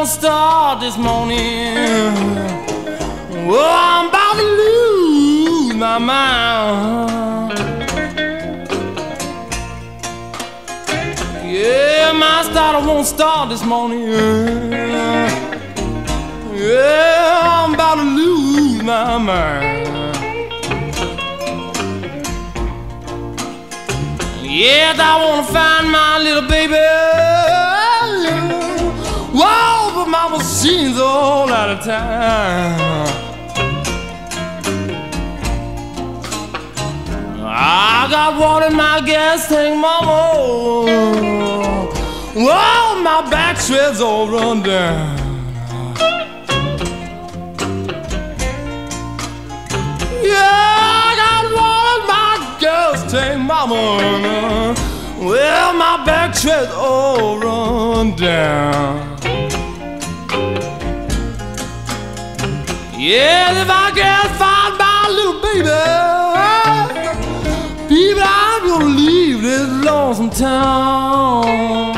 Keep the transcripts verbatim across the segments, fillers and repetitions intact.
don't start this morning. Oh, I'm about to lose my mind. Yeah, my starter won't start this morning. Yeah, I'm about to lose my mind. Yeah, I wanna find my little baby. Whoa, but mama sings all out of time. I got water in my gas tank, mama. Whoa, my back shreds all run down. Yeah, I got water in my gas tank, mama. Well, my back shreds all run down. Yeah, if I can't find my little baby, people, I'm gonna leave this lonesome town.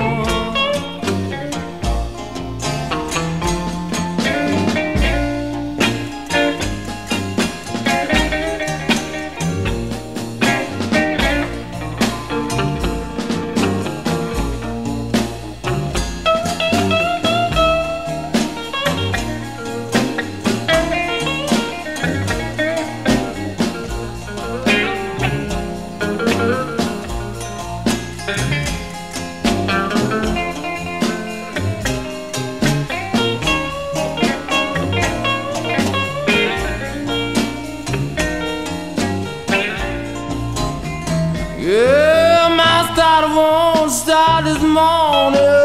Yeah, my starter won't start this morning.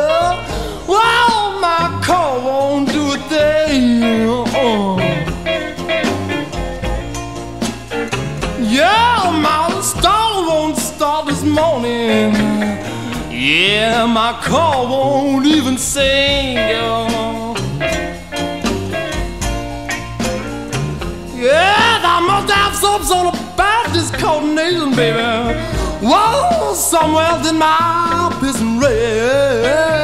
Well, my car won't do a thing. Uh-uh. Yeah, my starter won't start this morning. Yeah, my car won't even sing. Uh-uh. Yeah, I must have something on a Baptist coordination, baby. Whoa, somewhere in my piss and red.